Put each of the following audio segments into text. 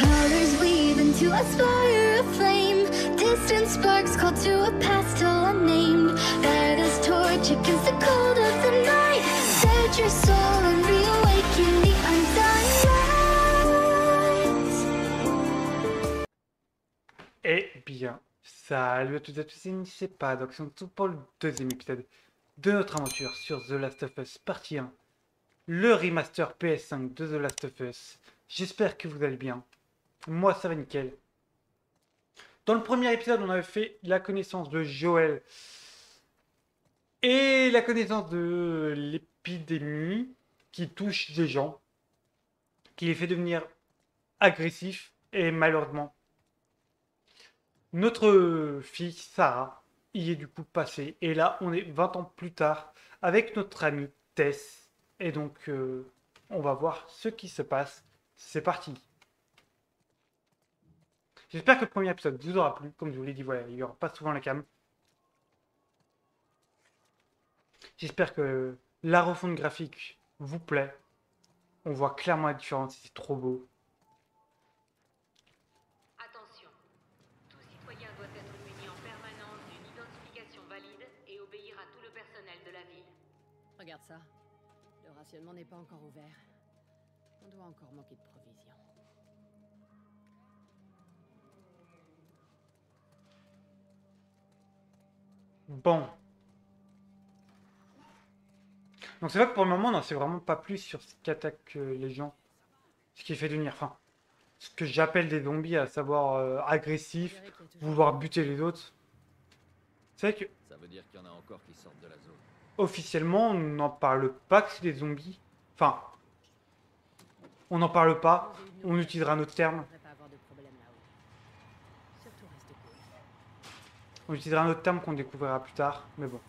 Colors weave into a fire, a flame. Distant sparks call to a past still unnamed. Light this torch against the cold of the night. Set your soul and reawaken the undone light. Eh bien, salut à toutes et à tous, c'est pas donc c'est tout pour le deuxième épisode de notre aventure sur The Last of Us Part I, le remaster PS5 de The Last of Us. J'espère que vous allez bien. Moi, ça va nickel. Dans le premier épisode, on avait fait la connaissance de Joel et la connaissance de l'épidémie qui touche des gens, qui les fait devenir agressifs et malheureusement, notre fille Sarah y est du coup passée. Et là, on est 20 ans plus tard avec notre amie Tess. Et donc, on va voir ce qui se passe. C'est parti. J'espère que le premier épisode vous aura plu. Comme je vous l'ai dit, voilà, il n'y aura pas souvent la cam. J'espère que la refonte graphique vous plaît. On voit clairement la différence, c'est trop beau. Attention, tout citoyen doit être muni en permanence d'une identification valide et obéir à tout le personnel de la ville. Regarde ça, le rationnement n'est pas encore ouvert. On doit encore manquer de provisions. Bon. Donc c'est vrai que pour le moment, on n'en sait vraiment pas plus sur ce qu'attaque les gens. Ce qui fait devenir, enfin, ce que j'appelle des zombies, à savoir agressifs, vouloir buter les autres. C'est vrai que... Ça veut dire qu'il y en a encore qui sortent de la zone. Officiellement, on n'en parle pas que c'est des zombies. Enfin... On n'en parle pas, on utilisera notre terme. On utilisera notre terme qu'on découvrira plus tard, mais bon.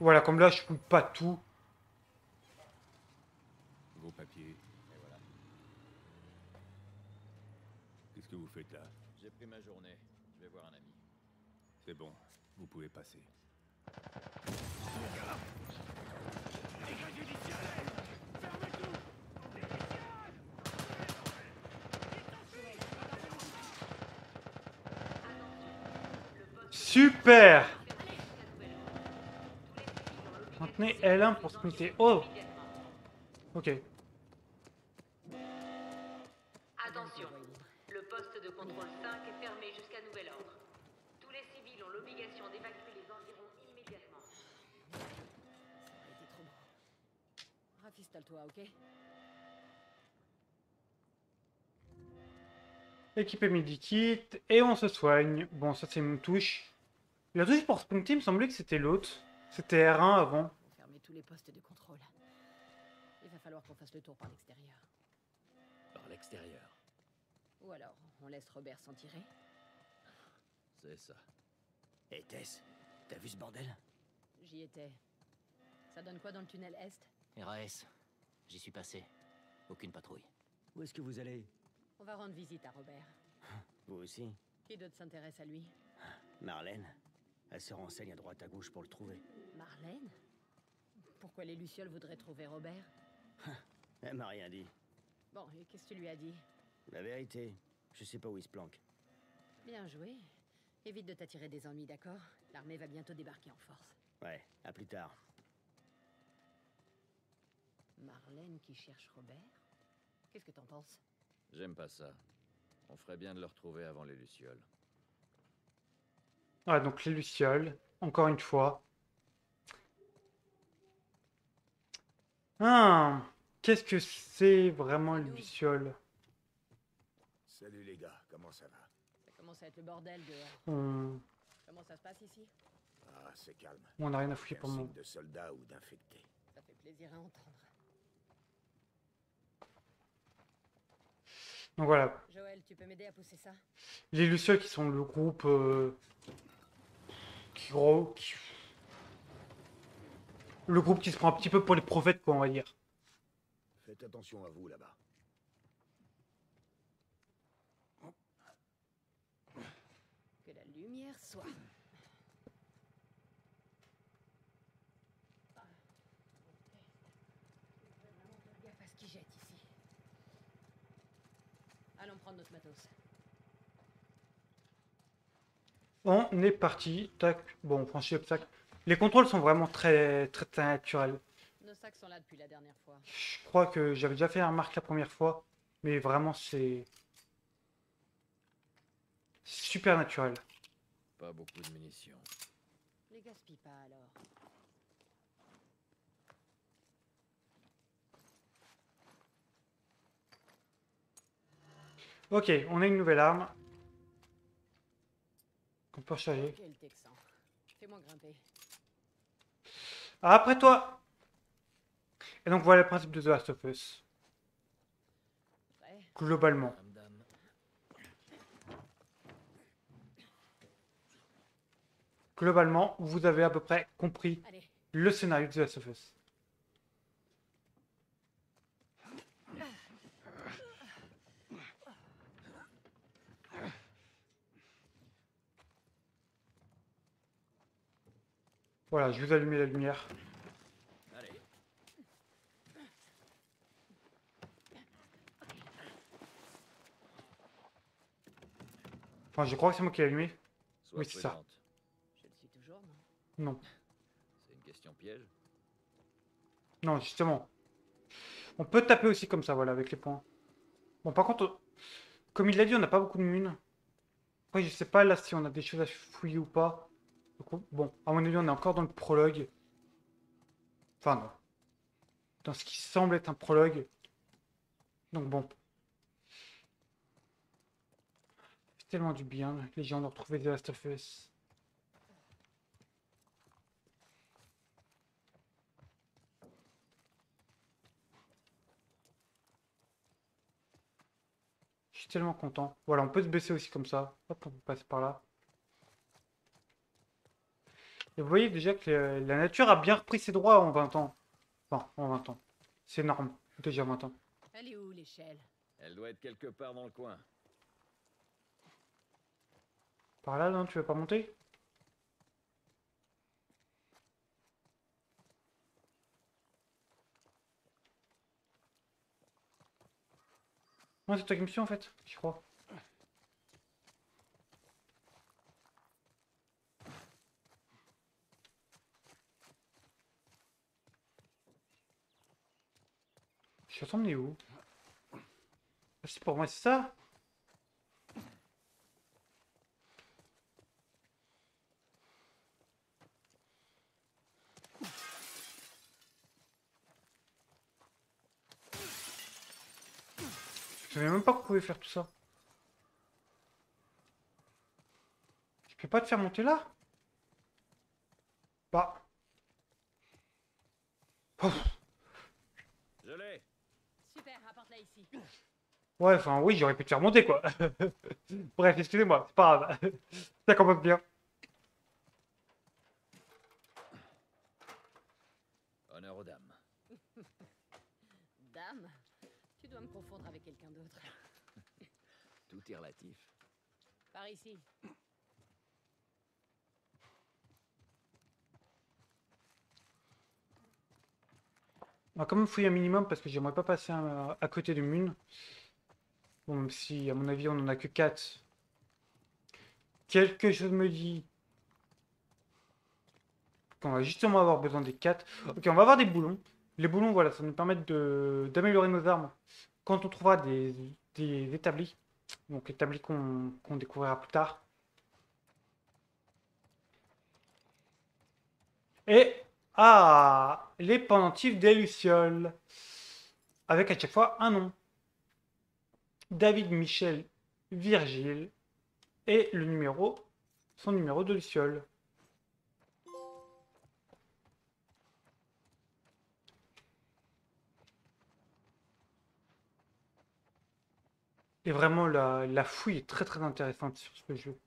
Voilà, comme là, je coupe pas tout. Vos papiers, et voilà. Qu'est-ce que vous faites là? J'ai pris ma journée, je vais voir un ami. C'est bon, vous pouvez passer. Super. Maintenez L1 pour sprinter. Oh. Ok. Attention, le poste de contrôle 5 est fermé jusqu'à nouvel ordre. Tous les civils ont l'obligation d'évacuer les environs immédiatement. Rafistale-toi, ok? Équipé medikit et on se soigne. Bon, ça c'est une touche. La touche pour sprinter, il me semblait que c'était l'autre. C'était R1 avant. Fermer tous les postes de contrôle. Il va falloir qu'on fasse le tour par l'extérieur. Par l'extérieur. Ou alors, on laisse Robert s'en tirer. C'est ça. Et Tess, t'as vu ce bordel? J'y étais. Ça donne quoi dans le tunnel Est? RAS. J'y suis passé. Aucune patrouille. Où est-ce que vous allez? On va rendre visite à Robert. Vous aussi? Qui d'autre s'intéresse à lui? Marlene. Elle se renseigne à droite à gauche pour le trouver. Marlene? Pourquoi les Lucioles voudraient trouver Robert? Elle m'a rien dit. Bon, et qu'est-ce que tu lui as dit? La vérité, je sais pas où il se planque. Bien joué. Évite de t'attirer des ennuis, d'accord? L'armée va bientôt débarquer en force. Ouais, à plus tard. Marlene qui cherche Robert? Qu'est-ce que t'en penses? J'aime pas ça. On ferait bien de le retrouver avant les Lucioles. Ah, donc les Lucioles, encore une fois. Ah, qu'est-ce que c'est vraiment les Lucioles? Salut les gars, comment ça va? Ça commence à être le bordel dehors. Comment ça se passe ici? Ah, c'est calme. On n'a rien à fouiller pour moi. De soldats ou d'infectés. Ça fait plaisir à entendre. Donc voilà. Joël, tu peux m'aider à pousser ça? Les Lucioles qui sont le groupe le groupe qui se prend un petit peu pour les prophètes, quoi, on va dire. Faites attention à vous là-bas. Que la lumière soit. Allons prendre notre matos. On est parti. Tac. Bon, on franchit l'obstacle. Les contrôles sont vraiment très naturels. Nos sacs sont là depuis la dernière fois. Je crois que j'avais déjà fait la remarque la première fois, mais vraiment c'est super naturel. Pas beaucoup de munitions. Les gaspille pas alors. Ok, on a une nouvelle arme. Qu'on peut recharger. Fais-moi grimper. Après toi. Et donc voilà le principe de The Last of Us. Globalement. Globalement, vous avez à peu près compris le scénario de The Last of Us. Voilà, je vous allume la lumière. Allez. Enfin, je crois que c'est moi qui l'ai allumé. Sois oui, c'est ça. Je le suis toujours, non? Non. C'est une question piège? Non, justement. On peut taper aussi comme ça, voilà, avec les points. Bon, par contre, comme il l'a dit, on n'a pas beaucoup de mines. Après, je sais pas là si on a des choses à fouiller ou pas. Bon, à mon avis, on est encore dans le prologue. Enfin, non. Dans ce qui semble être un prologue. Donc bon. C'est tellement du bien, les gens de retrouver The Last of Us. Je suis tellement content. Voilà, on peut se baisser aussi comme ça. Hop, on peut passer par là. Et vous voyez déjà que la nature a bien repris ses droits en 20 ans. Enfin, en 20 ans. C'est énorme. Déjà 20 ans. Elle est où l'échelle? Elle doit être quelque part dans le coin. Par là, non? Tu veux pas monter? Non, c'est toi qui me suis en fait, je crois. Je suis emmené où? C'est pour moi, c'est ça? Je savais même pas qu'on pouvait faire tout ça. Je peux pas te faire monter là? Bah. Oh. Je l'ai. Super, rapporte-la ici. Ouais, enfin oui, j'aurais pu te faire monter quoi. Bref, excusez-moi, c'est pas grave. Ça commence bien. Honneur aux dames. Dame, tu dois me confondre avec quelqu'un d'autre. Tout est relatif. Par ici. On va quand même fouiller un minimum parce que j'aimerais pas passer à côté de mine. Bon, même si à mon avis on en a que 4. Quelque chose me dit qu'on va justement avoir besoin des 4. Ok, on va avoir des boulons. Les boulons, voilà, ça nous permet d'améliorer nos armes quand on trouvera des établis. Donc établis qu'on découvrira plus tard. Et... ah, les pendentifs des Lucioles. Avec à chaque fois un nom. David, Michel, Virgile. Et le numéro, son numéro de Luciole. Et vraiment, la fouille est très intéressante sur ce jeu. De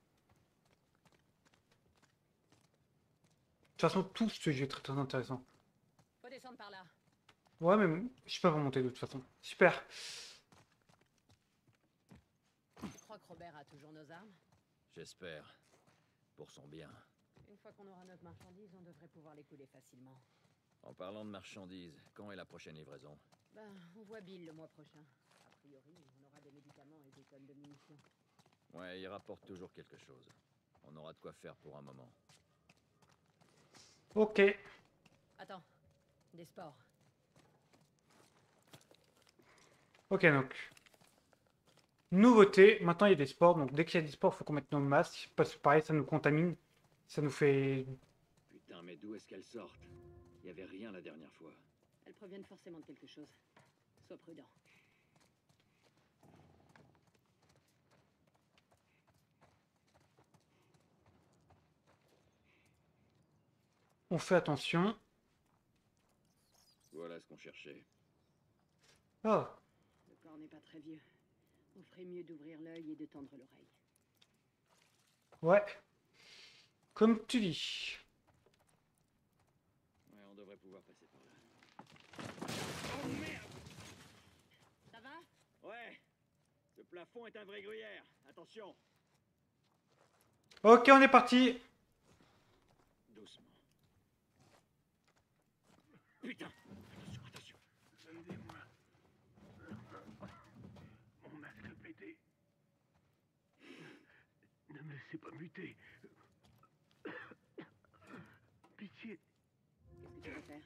toute façon, tout ce jeu est très intéressant. Faut descendre par là. Ouais, mais je peux pas remonter de toute façon. Super. Tu crois que Robert a toujours nos armes? J'espère. Pour son bien. Une fois qu'on aura notre marchandise, on devrait pouvoir l'écouler facilement. En parlant de marchandises, quand est la prochaine livraison? Ben, on voit Bill le mois prochain. priori, on aura des médicaments et des tonnes de munitions. Ouais, ils rapportent toujours quelque chose. On aura de quoi faire pour un moment. Ok. Attends, des sports. Ok, donc. Nouveauté, maintenant il y a des sports, donc dès qu'il y a des sports, il faut qu'on mette nos masques, parce que pareil, ça nous contamine, ça nous fait... Putain, mais d'où est-ce qu'elles sortent? Il n'y avait rien la dernière fois. Elles proviennent forcément de quelque chose. Sois prudent. On fait attention. Voilà ce qu'on cherchait. Oh. Le corps n'est pas très vieux. On ferait mieux d'ouvrir l'œil et de tendre l'oreille. Ouais. Comme tu dis. Ouais, on devrait pouvoir passer par là. Oh merde! Ça va? Ouais. Le plafond est un vrai gruyère. Attention. Ok, on est parti. Doucement. Putain! Attention, attention! Aidez-moi! Mon masque a pété! Ne me laissez pas muter! Pitié! Qu'est-ce que tu vas faire?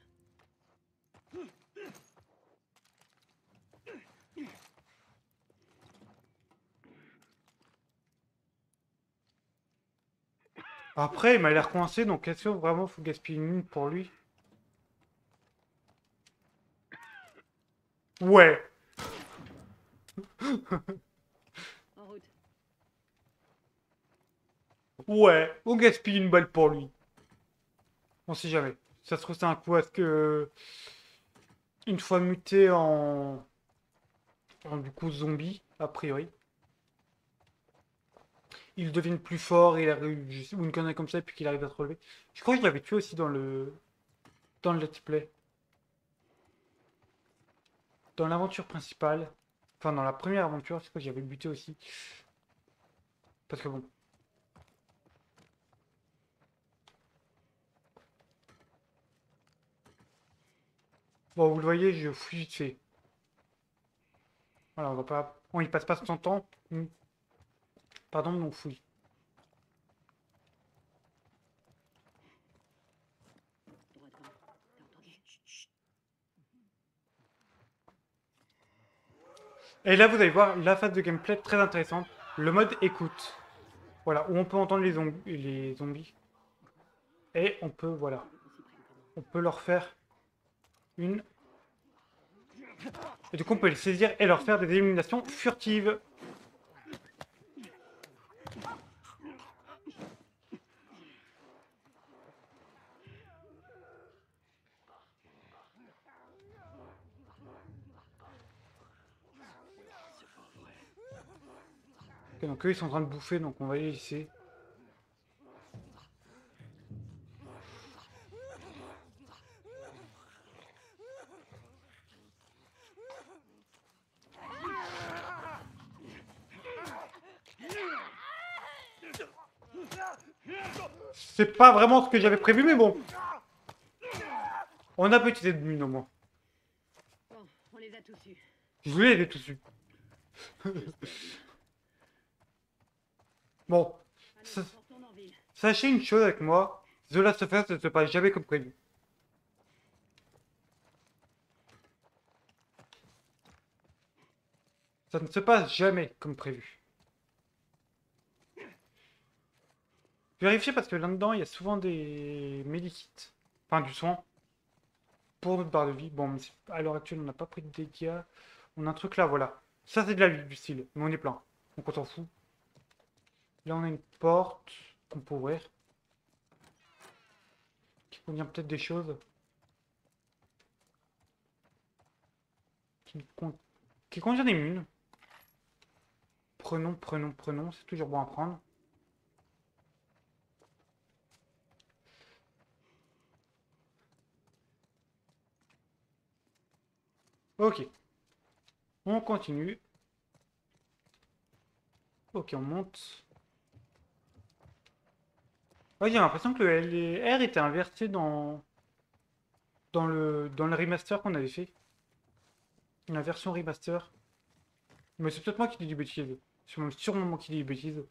Après, il m'a l'air coincé, donc est-ce que vraiment faut gaspiller une minute pour lui? Ouais. En route. Ouais, on gaspille une balle pour lui. On sait jamais. Ça se trouve c'est un coup à ce que une fois muté en du coup zombie, a priori. Il devient plus fort, il arrive ou une connerie comme ça et puis qu'il arrive à se relever. Je crois que je l'avais tué aussi dans le let's play. Dans l'aventure principale, enfin dans la première aventure, c'est quoi que j'avais buté aussi. Parce que bon. Bon, vous le voyez, je fuis vite fait. Voilà, on va pas. On y passe pas son temps. Pardon, on fouille. Et là, vous allez voir la phase de gameplay très intéressante. Le mode écoute. Voilà, où on peut entendre les zombies. Et on peut, voilà. On peut leur faire une... Et du coup, on peut les saisir et leur faire des éliminations furtives. Donc eux ils sont en train de bouffer, donc on va les laisser. C'est pas vraiment ce que j'avais prévu, mais bon. On a petit ennemi au moins. Bon, on les a tous eus. Je voulais les tous eus. Bon, sachez une chose avec moi, The Last of Us ne se passe jamais comme prévu. Ça ne se passe jamais comme prévu. Vérifiez parce que là-dedans, il y a souvent des médikits, enfin du soin, pour notre barre de vie. Bon, mais à l'heure actuelle, on n'a pas pris de dégâts. On a un truc là, voilà. Ça, c'est de la vie du style, mais on est plein, donc on s'en fout. Là, on a une porte qu'on peut ouvrir. Qui contient peut-être des choses. Qui contient des munes. Prenons, prenons, prenons. C'est toujours bon à prendre. Ok. On continue. Ok, on monte. Ouais, j'ai l'impression que le LR était inversé dans le remaster qu'on avait fait. La version remaster. Mais c'est peut-être moi qui dis des bêtises. C'est sûrement moi qui dis des bêtises.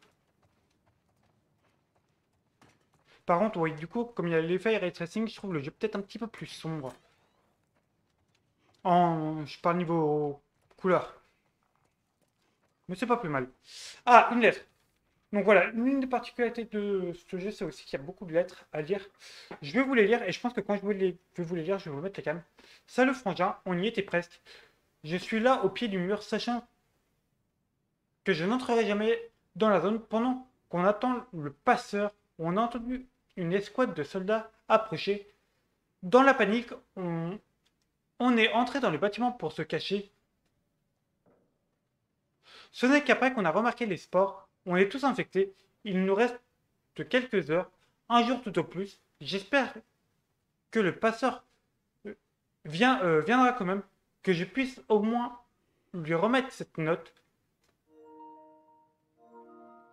Par contre, ouais, du coup, comme il y a l'effet ray tracing, je trouve le jeu peut-être un petit peu plus sombre. Je parle niveau couleur. Mais c'est pas plus mal. Ah, une lettre. Donc voilà, l'une des particularités de ce jeu, c'est aussi qu'il y a beaucoup de lettres à lire. Je vais vous les lire, et je pense que quand je vais vous les lire, je vais vous mettre la cam. Ça, le frangin, on y était presque. Je suis là au pied du mur, sachant que je n'entrerai jamais dans la zone pendant qu'on attend le passeur. On a entendu une escouade de soldats approcher. Dans la panique, on est entré dans le bâtiment pour se cacher. Ce n'est qu'après qu'on a remarqué les spores. On est tous infectés. Il nous reste quelques heures, un jour tout au plus. J'espère que le passeur viendra quand même, que je puisse au moins lui remettre cette note.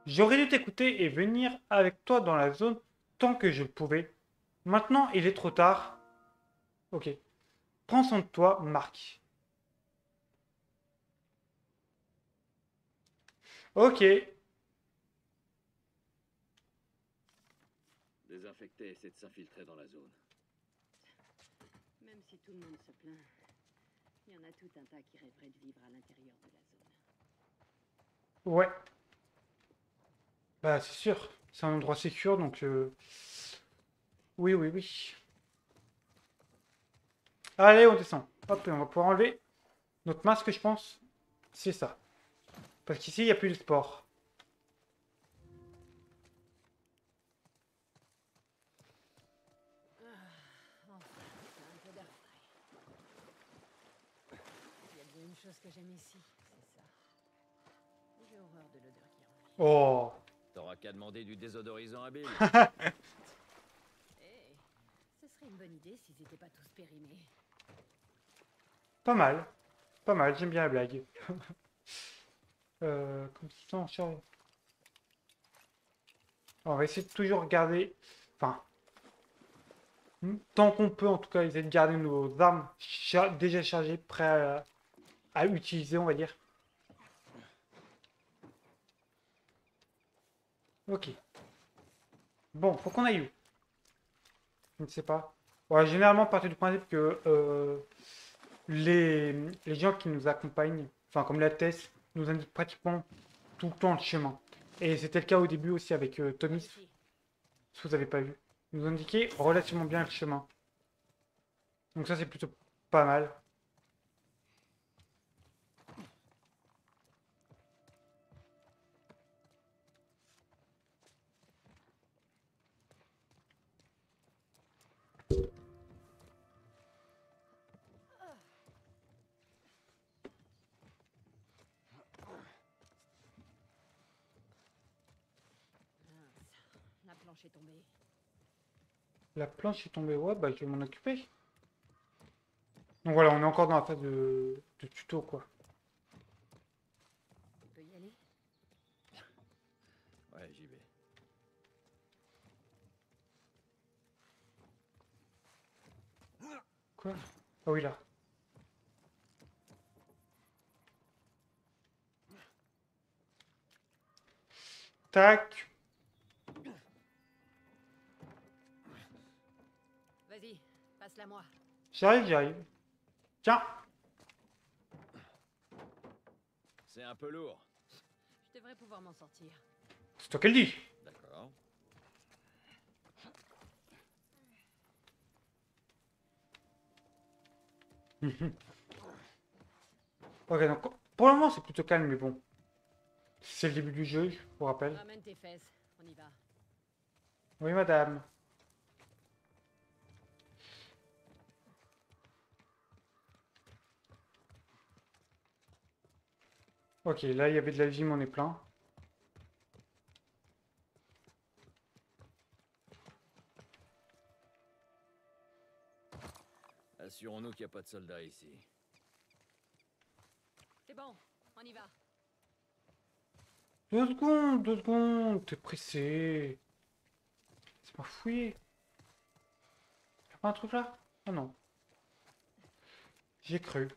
J'aurais dû t'écouter et venir avec toi dans la zone tant que je le pouvais. Maintenant, il est trop tard. Ok. Prends soin de toi, Marc. Ok. Désinfecter, essaie de s'infiltrer dans la zone. Même si tout le monde se plaint, il y en a tout un tas qui rêverait de vivre à l'intérieur de la zone. Ouais. Bah c'est sûr, c'est un endroit sécur, donc oui, oui, oui. Allez, on descend. Hop, et on va pouvoir enlever notre masque, je pense. C'est ça. Parce qu'ici, il n'y a plus de sport. Il y a bien une chose que j'aime ici, c'est ça. J'ai horreur de l'odeur qui rentre. Oh. T'auras qu'à demander du désodorisant à Bill. Hey, ce serait une bonne idée s'ils n'étaient pas tous périmés. Pas mal. Pas mal, j'aime bien la blague. Comme ça, on cherche. On va essayer de toujours garder. Enfin. Tant qu'on peut, en tout cas, essayer de garder nos armes déjà chargées, prêtes à utiliser, on va dire. Ok. Bon, faut qu'on aille où? Je ne sais pas. Ouais, généralement, partir du principe que les gens qui nous accompagnent, enfin comme la Tess, nous indiquent pratiquement tout le temps le chemin. Et c'était le cas au début aussi avec Tommy. Si vous n'avez pas vu. Ils nous indiquaient relativement bien le chemin. Donc ça, c'est plutôt pas mal. Est tombée. La planche est tombée, ouais, bah je vais m'en occuper. Donc voilà, on est encore dans la phase de tuto, quoi. On peut y aller ? Ouais, j'y vais. Quoi ? Ah oui, là. Tac. J'arrive, j'arrive. Tiens. C'est un peu lourd. Je devrais pouvoir m'en sortir. C'est toi qu'elle dit. D'accord. Ok, donc pour le moment c'est plutôt calme, mais bon. C'est le début du jeu, je vous rappelle. Ramène tes fesses, on y va. Oui, madame. Ok, là il y avait de la vie, mais on est plein. Assurons-nous qu'il n'y a pas de soldats ici. C'est bon, on y va. 2 secondes, 2 secondes, t'es pressé. C'est pas fouillé. Y'a pas un truc là? Ah non. J'ai cru.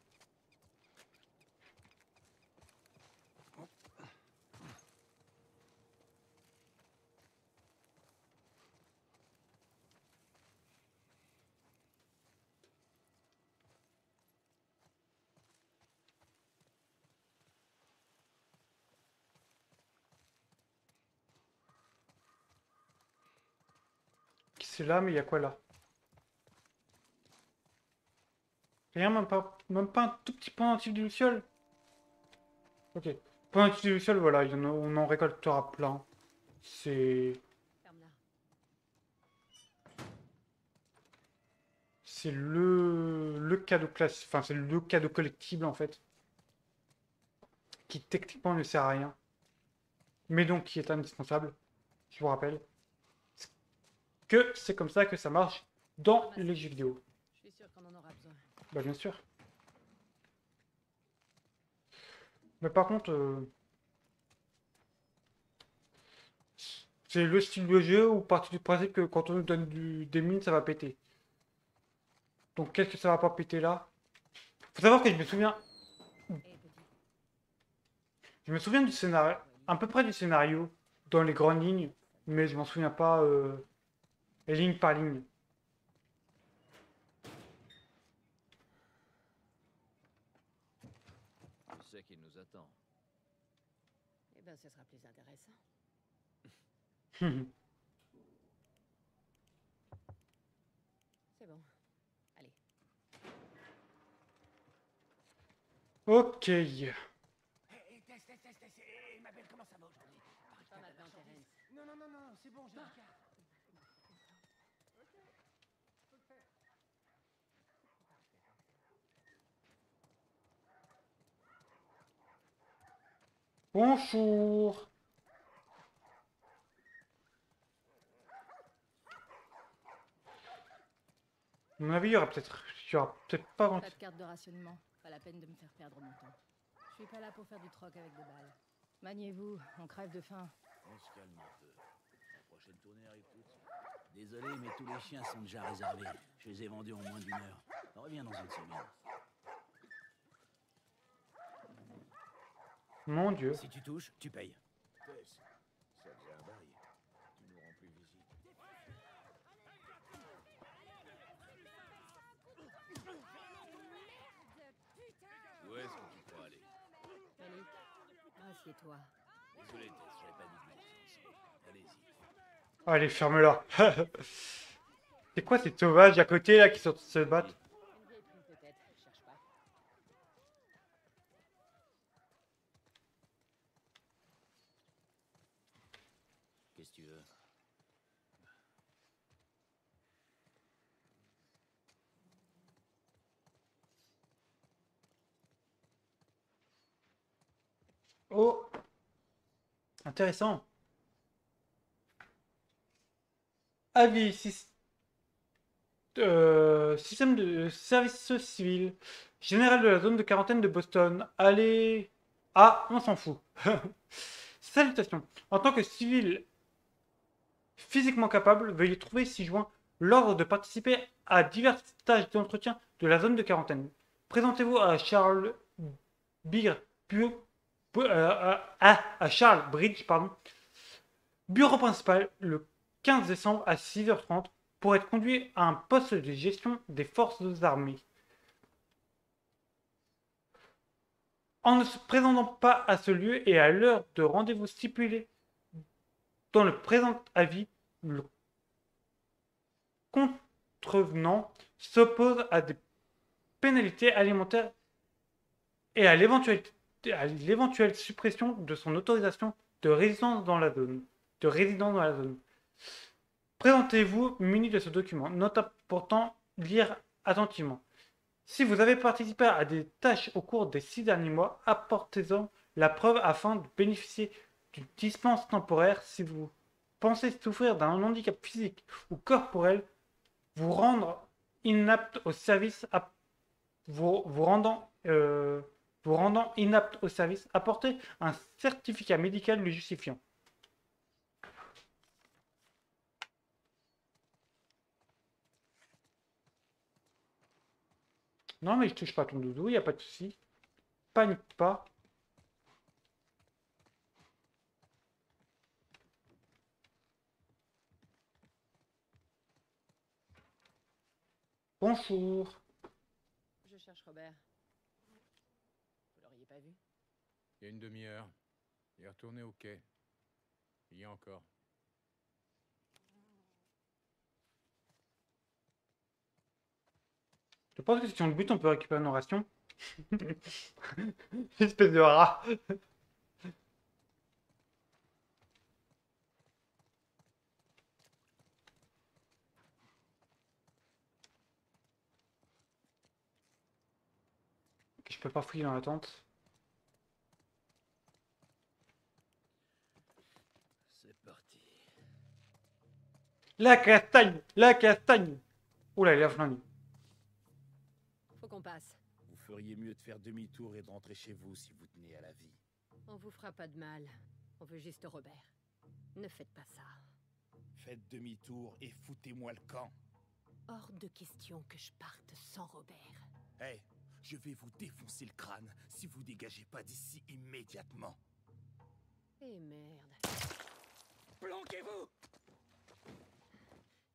c'est là, mais il y a quoi là? Rien, même pas un tout petit pendentif de Luciole. Ok. Pendentif de Luciole, voilà, on en récoltera plein. C'est le cadeau classique, enfin c'est le cadeau collectible en fait, qui techniquement ne sert à rien, mais donc qui est indispensable, je vous rappelle, que c'est comme ça que ça marche dans les jeux vidéo. Je suis sûr qu'on en aura besoin. Bah bien sûr. Mais par contre, c'est le style de jeu où partie du principe que quand on nous donne des mines, ça va péter. Donc qu'est-ce que ça va pas péter là? Faut savoir que je me souviens... Je me souviens du scénario, à peu près du scénario, dans les grandes lignes, mais je m'en souviens pas ligne par ligne. Je sais qu'il nous attend. Eh ben, ce sera plus intéressant. C'est bon. Ok. Hey, Tess, hey, ma belle, comment ça va aujourd'hui? Pas mal d'intérêt. Non, c'est bon, j'ai un cas. Ok, faut le faire. Bonjour. À mon avis, il y aura peut-être pas grand-chose. Pas de carte de rationnement. Pas la peine de me faire perdre mon temps. Je suis pas là pour faire du troc avec des balles. Maniez-vous, on crève de faim. On se calme un peu. La prochaine tournée arrive toute. Désolé, mais tous les chiens sont déjà réservés. Je les ai vendus en moins d'une heure. On revient dans une semaine. Mon Dieu. Si tu touches, tu payes. Tess, ça faisait un bail. Tu nous rends plus visite. Où est-ce que tu crois aller? Allez, assieds-toi. Désolé, Tess, j'avais pas dit que allez-y. Allez, ferme-la. C'est quoi ces sauvages à côté là qui sont se battent? Qu'est-ce que tu veux? Oh, intéressant. Avis, système de service civil. Général de la zone de quarantaine de Boston. Allez... Ah, on s'en fout. Salutations. En tant que civil physiquement capable, veuillez trouver ci-joint l'ordre de participer à divers stages d'entretien de la zone de quarantaine. Présentez-vous à Charles Bridge. À Charles Bridge, pardon, bureau principal, le 15 décembre à 6h30, pour être conduit à un poste de gestion des forces armées. En ne se présentant pas à ce lieu et à l'heure de rendez-vous stipulée dans le présent avis, le contrevenant s'oppose à des pénalités alimentaires et à l'éventuelle suppression de son autorisation de résidence dans la zone. Présentez-vous muni de ce document. Note important, lire attentivement. Si vous avez participé à des tâches au cours des 6 derniers mois, apportez-en la preuve afin de bénéficier d'une dispense temporaire. Si vous pensez souffrir d'un handicap physique ou corporel, vous rendre inapte au service, vous rendant inapte au service, apportez un certificat médical le justifiant. Non mais je touche pas ton doudou, il n'y a pas de souci. Panique pas. Bonjour. Je cherche Robert. Il y a une demi-heure, il est retourné au quai. Il y a encore. Je pense que si on le bute, on peut récupérer nos rations. Espèce de rat. Je peux pas fouiller dans la tente. C'est parti. La castagne, la castagne. Oula, il a flingué. Faut qu'on passe. Vous feriez mieux de faire demi-tour et de rentrer chez vous si vous tenez à la vie. On vous fera pas de mal. On veut juste Robert. Ne faites pas ça. Faites demi-tour et foutez-moi le camp. Hors de question que je parte sans Robert. Hey. Je vais vous défoncer le crâne si vous dégagez pas d'ici immédiatement. Eh merde. Planquez-vous!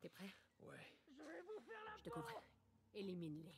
T'es prêt? Ouais. Je vais vous faire la peau. Je te couvre. Élimine-les.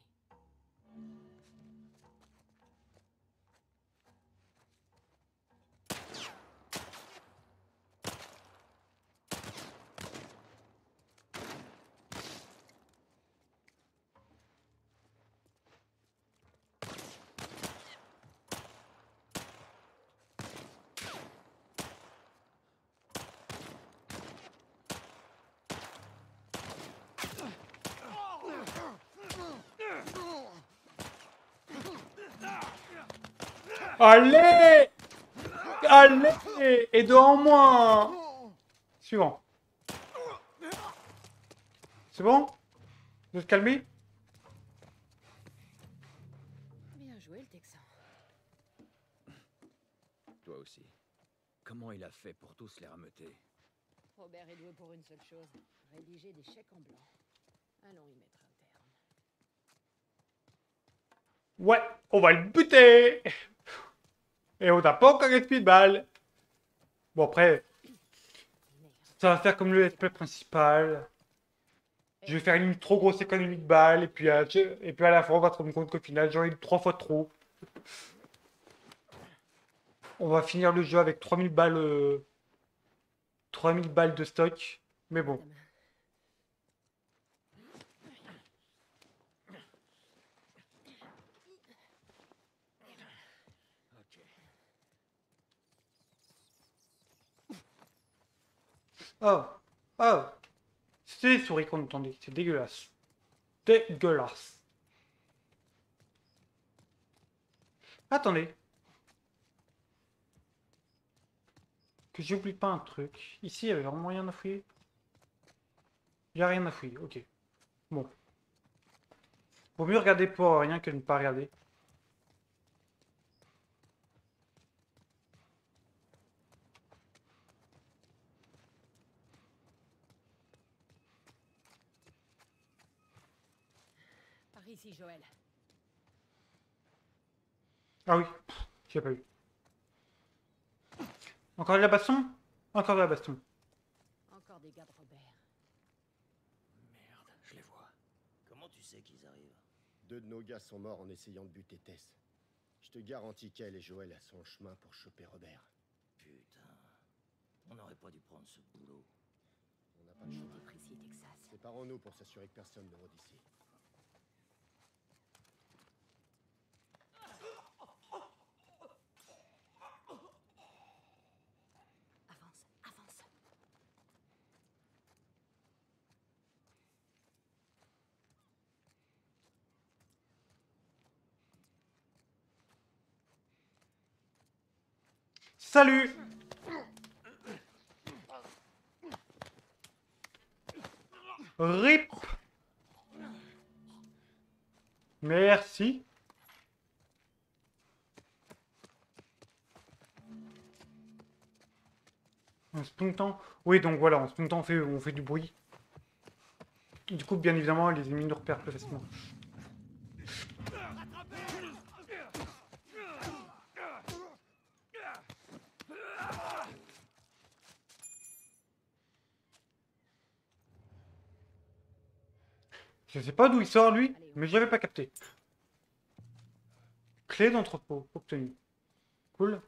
Allez! Allez! Et deux en moins! Suivant. C'est bon? Vous êtes calmés? Bien joué le Texan. Toi aussi. Comment il a fait pour tous les rameuter? Robert est doué pour une seule chose. Rédiger des chèques en blanc. Allons y mettre un terme. Ouais! On va le buter! Et on n'a pas encore gaspillé de balles. Bon après, ça va faire comme le let's play principal. Je vais faire une trop grosse économie de balles. Et puis à la fin, on va se rendre compte qu'au final, j'en ai eu 3 fois trop. On va finir le jeu avec 3000 balles. 3000 balles de stock. Mais bon. Oh, oh, c'est les souris qu'on entendait, c'est dégueulasse. Dégueulasse. Attendez. Que j'oublie pas un truc. Ici, il y avait vraiment rien à fouiller. Il n'y a rien à fouiller, ok. Bon. Vaut mieux regarder pour rien que ne pas regarder. Ici, Joel. Ah oui, j'ai pas eu. Encore de la baston? Encore de la baston. Encore des gars de Robert. Merde, je les vois. Comment tu sais qu'ils arrivent? 2 de nos gars sont morts en essayant de buter Tess. Je te garantis qu'elle et Joel a son chemin pour choper Robert. Putain, on n'aurait pas dû prendre ce boulot. On n'a pas le choix. Séparons-nous pour s'assurer que personne ne rôde ici. Salut! RIP! Merci. En spuntant. Oui, donc voilà, en spuntant, on fait du bruit. Du coup, bien évidemment, les ennemis nous repèrent plus facilement. Je sais pas d'où il sort lui, mais j'avais pas capté. Clé d'entrepôt obtenue. Cool.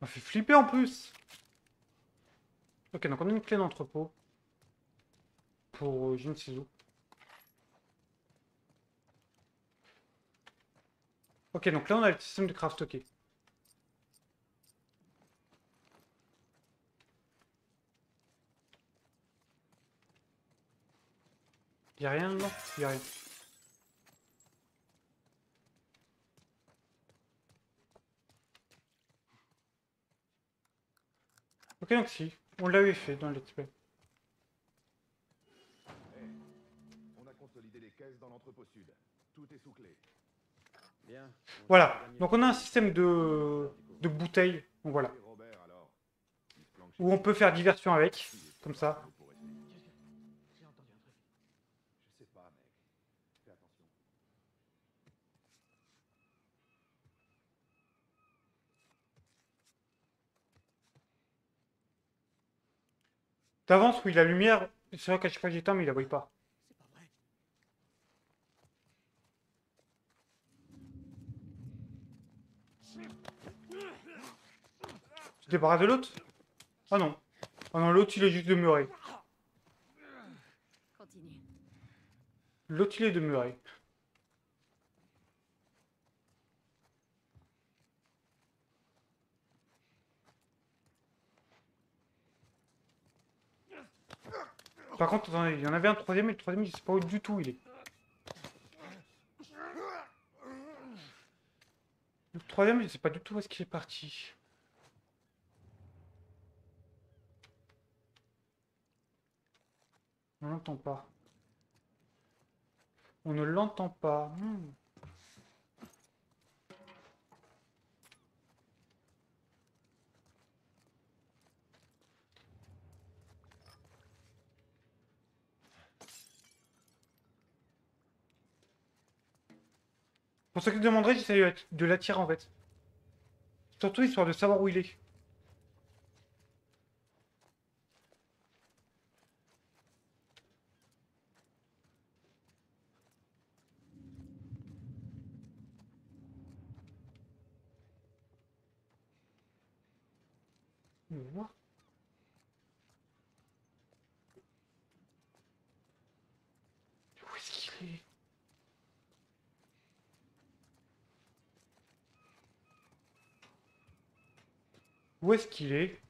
Ça fait flipper en plus. Ok, donc on a une clé d'entrepôt. Pour je ne sais où. Ok, donc là on a le système de craft, ok. Y'a rien, non? Y'a rien. Ok, donc si, on l'avait fait dans le let's play. On a consolidé les caisses dans l'entrepôt sud. Tout est sous clé. Bien. Voilà, donc on a un système de bouteilles, donc voilà. Où on peut faire diversion avec, comme ça. T'avances, oui, la lumière, c'est vrai qu'à chaque fois j'éteins, mais il la brille pas. Tu te débarrasses de l'autre? Ah non. Ah non, l'autre il est juste demeuré. L'autre il est demeuré. Par contre, attendez, il y en avait un troisième, et le troisième, je sais pas où du tout il est. Le troisième, je sais pas du tout où est-ce qu'il est parti. On l'entend pas. On ne l'entend pas. Pour ceux qui demanderaient, j'essaie de l'attirer en fait. Surtout histoire de savoir où il est. Où est-ce qu'il est ? Où est-ce qu'il est?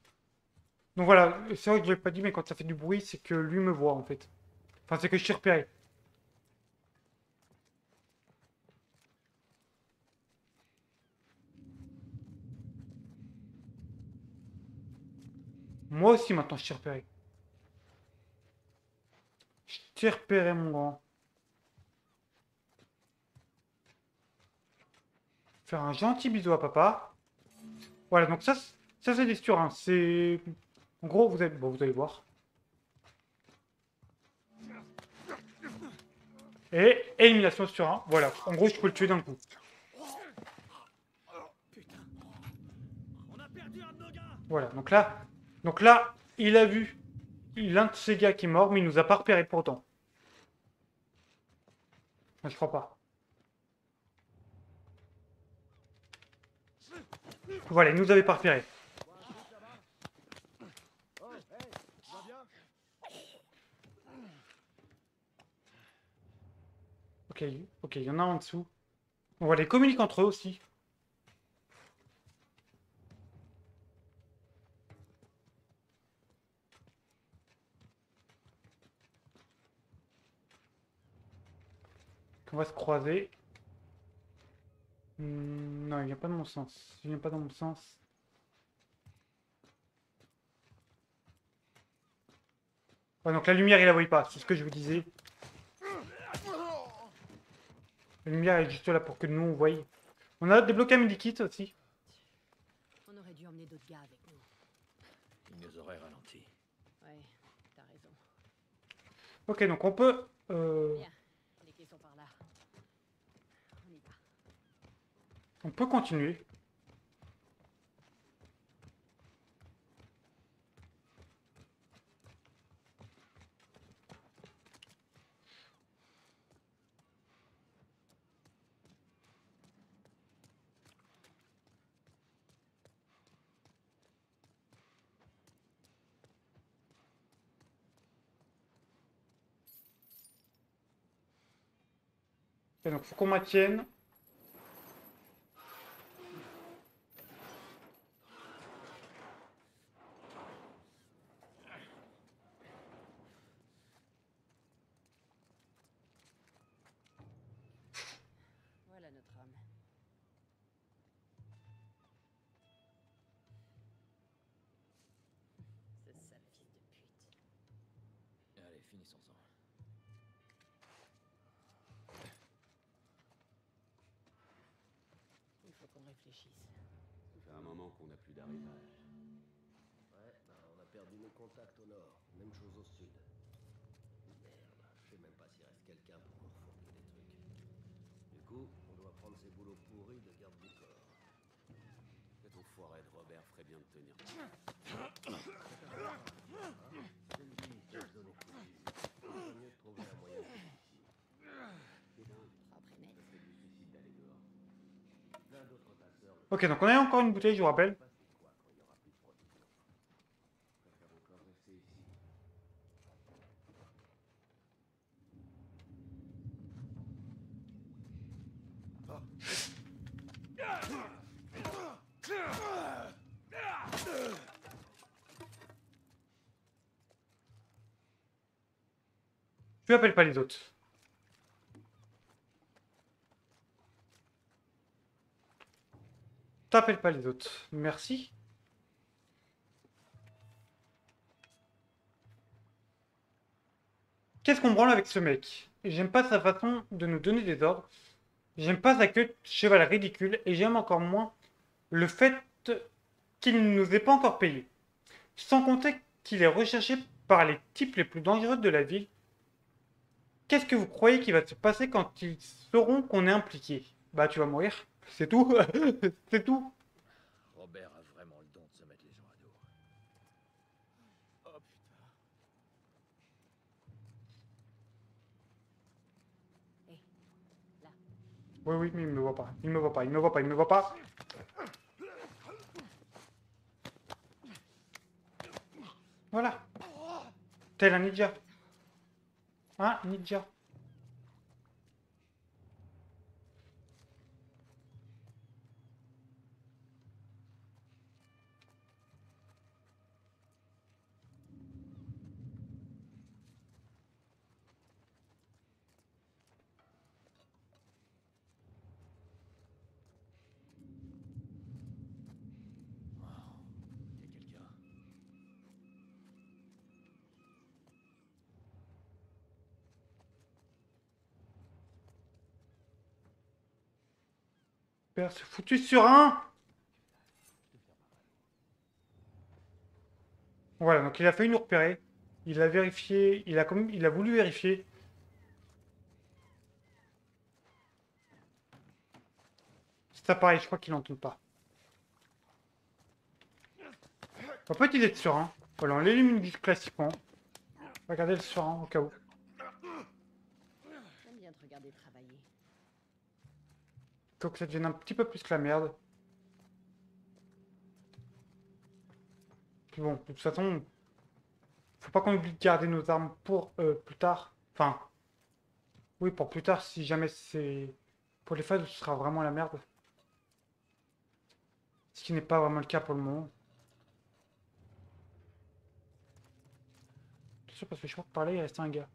Donc voilà, c'est vrai que je l'ai pas dit, mais quand ça fait du bruit, c'est que lui me voit en fait. Enfin, c'est que je suis repéré. Moi aussi maintenant, je suis repéré. Je t'ai repéré, mon grand. Faire un gentil bisou à papa. Voilà, donc ça... Ça c'est des surins, c'est... En gros, vous êtes... Bon, vous allez voir. Et élimination sur un, voilà. En gros, je peux le tuer d'un coup. Voilà, donc là... il a vu l'un de ces gars qui est mort, mais il nous a pas repéré pourtant. Moi, je crois pas. Voilà, il nous avait pas repéré. Ok, ok, il y en a un en dessous. On va les communiquer entre eux aussi. On va se croiser. Non, il vient pas dans mon sens. Il vient pas dans mon sens. Ouais, donc la lumière, il la voit pas. C'est ce que je vous disais. La lumière est juste là pour que nous on voie. On a débloqué un medikit aussi. On aurait dû emmener d'autres gars avec nous. Ils nous auraient ralenti. Ouais, t'as raison. Ok, donc on peut. Bien. Les clés sont par là. On y va. On peut continuer. Et donc, faut qu'on maintienne. Voilà notre homme. Ce sale fils de pute. Allez, finissons-en. Réfléchissent. Ça fait un moment qu'on n'a plus d'arrivage. Ouais, ben on a perdu nos contacts au nord, même chose au sud. Merde, je sais même pas s'il reste quelqu'un pour nous refourguer des trucs. Du coup, on doit prendre ces boulots pourris de garde du corps. Cet enfoiré de Robert ferait bien de tenir. Je me dis, je vais donner coup de jus. C'est mieux de trouver un moyen. Ok, donc on a encore une bouteille, je vous rappelle. Je ne rappelle pas les autres. T'appelles pas les autres. Merci. Qu'est-ce qu'on branle avec ce mec? J'aime pas sa façon de nous donner des ordres. J'aime pas sa queue de cheval ridicule. Et j'aime encore moins le fait qu'il ne nous ait pas encore payé. Sans compter qu'il est recherché par les types les plus dangereux de la ville. Qu'est-ce que vous croyez qu'il va se passer quand ils sauront qu'on est impliqué? Bah tu vas mourir. C'est tout. C'est tout. Robert a vraiment le don de se mettre les gens à dos. Oh putain. Hey, là. Oui, oui, mais il me voit pas. Il me voit pas. Il me voit pas. Il me voit pas. Voilà. Tel un ninja. Hein, ninja. C'est foutu sur un. Voilà, donc il a failli nous repérer. Il a vérifié, il a voulu vérifier. C'est pareil, je crois qu'il n'entend pas. En fait, il est sur un. Voilà, on l'élimine classiquement. Regardez le sur un au cas où. J'aime bien te regarder travailler. Faut que ça devienne un petit peu plus que la merde. Bon, de toute façon, faut pas qu'on oublie de garder nos armes pour plus tard. Enfin, oui, pour plus tard, si jamais c'est... Pour les phases où ce sera vraiment la merde. Ce qui n'est pas vraiment le cas pour le moment. Attention, parce que je crois que par là, il reste un gars.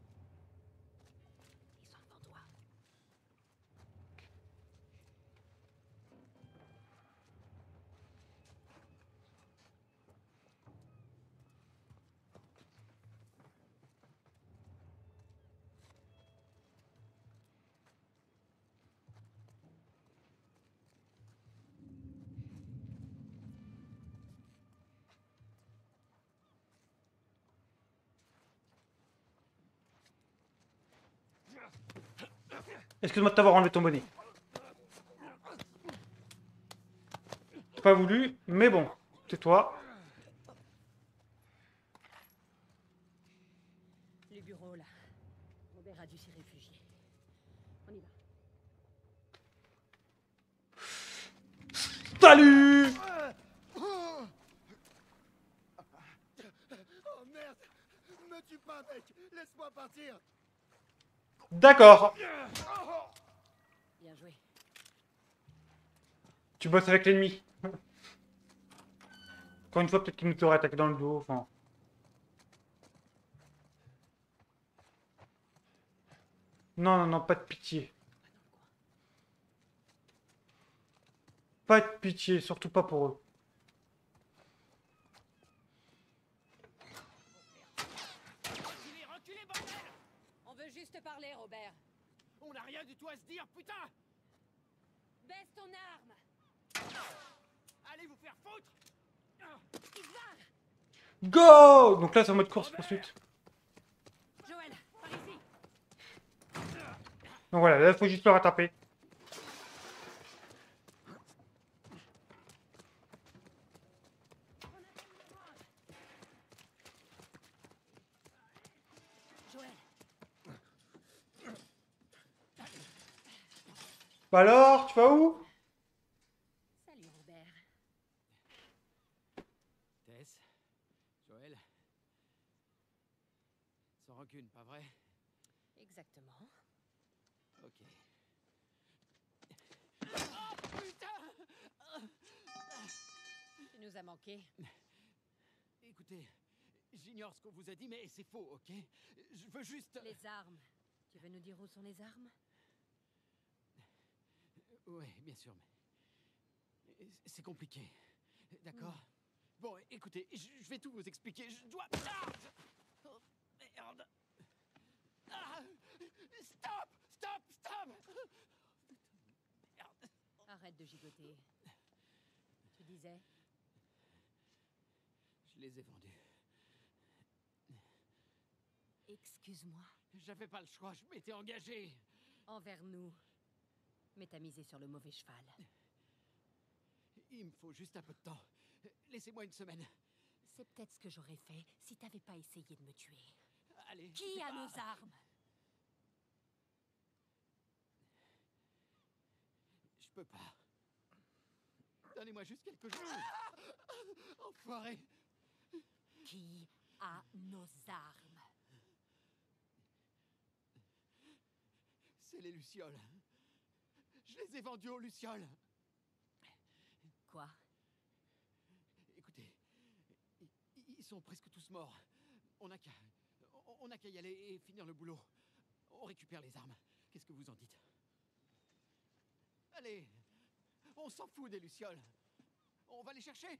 Excuse-moi de t'avoir enlevé ton bonnet. J'ai pas voulu, mais bon, tais-toi. Les bureaux là. Robert a dû s'y réfugier. On y va. Salut! Oh merde! Me tue pas, mec! Laisse-moi partir! D'accord. Tu bosses avec l'ennemi. Encore une fois, peut-être qu'il nous aurait attaqué dans le dos, enfin... Non, non, non, pas de pitié. Pas de pitié, surtout pas pour eux. Je vais reculer, bordel! On veut juste parler, Robert. On n'a rien du tout à se dire, putain! Baisse ton arme! Allez vous faire foutre! Go! Donc là, c'est en mode course-poursuite. Donc voilà, là, il faut juste le rattraper. Bah alors, tu vas où? Salut Robert. Tess, Joel. Sans rancune, pas vrai? Exactement. Ok. Oh putain! Tu nous as manqué. Écoutez, j'ignore ce qu'on vous a dit, mais c'est faux, ok? Je veux juste... Les armes. Tu veux nous dire où sont les armes? Oui, bien sûr, mais... C'est compliqué. D'accord? Mm. Bon, écoutez, je vais tout vous expliquer. Je dois... Ah oh, merde! Ah stop! Stop! Stop! Merde. Arrête de gigoter. Tu disais? Je les ai vendus. Excuse-moi. J'avais pas le choix, je m'étais engagé. Envers nous. Mais t'as misé sur le mauvais cheval. Il me faut juste un peu de temps. Laissez-moi une semaine. C'est peut-être ce que j'aurais fait si t'avais pas essayé de me tuer. Allez, qui a nos armes? Je peux pas. Donnez-moi juste quelques jours. Ah enfoiré. Qui a nos armes? C'est les Lucioles. Je les ai vendus aux Lucioles. Quoi? Écoutez, ils sont presque tous morts. On a qu'à y aller et finir le boulot. On récupère les armes. Qu'est-ce que vous en dites? Allez, on s'en fout des Lucioles. On va les chercher.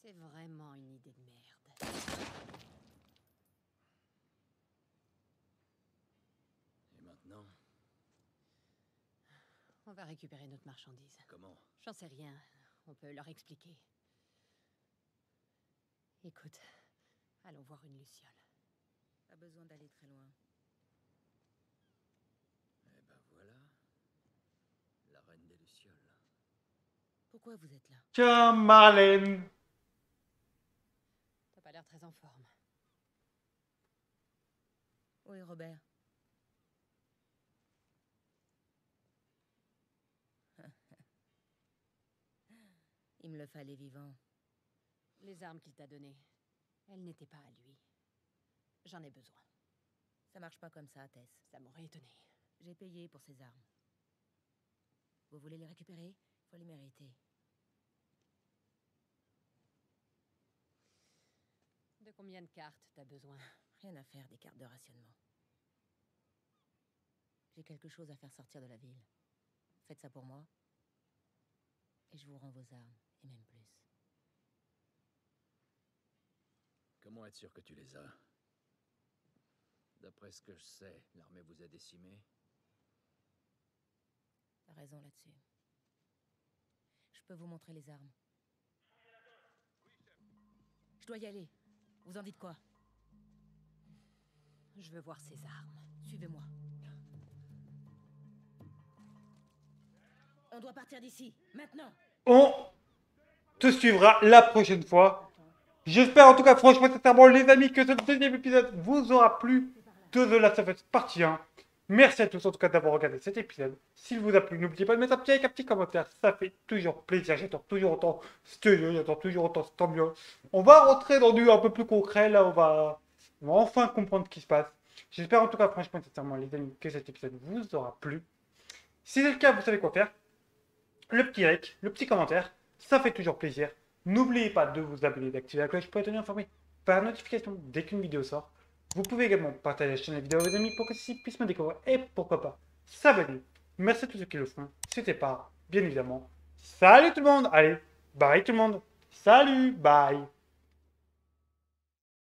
C'est vraiment une idée de merde. Et maintenant? On va récupérer notre marchandise. Comment? J'en sais rien. On peut leur expliquer. Écoute, allons voir une Luciole. Pas besoin d'aller très loin. Eh ben voilà. La reine des Lucioles. Pourquoi vous êtes là? Tiens, Marlene! T'as pas l'air très en forme. Oui, Robert. Il me le fallait vivant. Les armes qu'il t'a données, elles n'étaient pas à lui. J'en ai besoin. Ça marche pas comme ça, Tess. Ça m'aurait étonnée. J'ai payé pour ces armes. Vous voulez les récupérer? Faut les mériter. De combien de cartes t'as besoin? Rien à faire des cartes de rationnement. J'ai quelque chose à faire sortir de la ville. Faites ça pour moi. Et je vous rends vos armes, et même plus. Comment être sûr que tu les as? D'après ce que je sais, l'armée vous a décimé. T'as raison là-dessus. Je peux vous montrer les armes. Je dois y aller. Vous en dites quoi? Je veux voir ces armes. Suivez-moi. On doit partir d'ici, maintenant. On te suivra la prochaine fois. J'espère en tout cas, franchement, sincèrement, les amis, que ce deuxième épisode vous aura plu de The Last of Us Part I. Merci à tous en tout cas d'avoir regardé cet épisode. S'il vous a plu, n'oubliez pas de mettre un petit like, un petit commentaire. Ça fait toujours plaisir. J'attends toujours autant ce jeu, j'attends toujours autant cette ambiance. On va rentrer dans du un peu plus concret. Là, on va enfin comprendre ce qui se passe. J'espère en tout cas, franchement, sincèrement, les amis, que cet épisode vous aura plu. Si c'est le cas, vous savez quoi faire. le petit like, le petit commentaire, ça fait toujours plaisir. N'oubliez pas de vous abonner, d'activer la cloche pour être tenu informé par notification dès qu'une vidéo sort. Vous pouvez également partager la chaîne vidéo à vos amis pour que ceux-ci puissent me découvrir et pourquoi pas s'abonner. Merci à tous ceux qui le font, c'était pas, bien évidemment. Salut tout le monde, allez, bye tout le monde, salut, bye.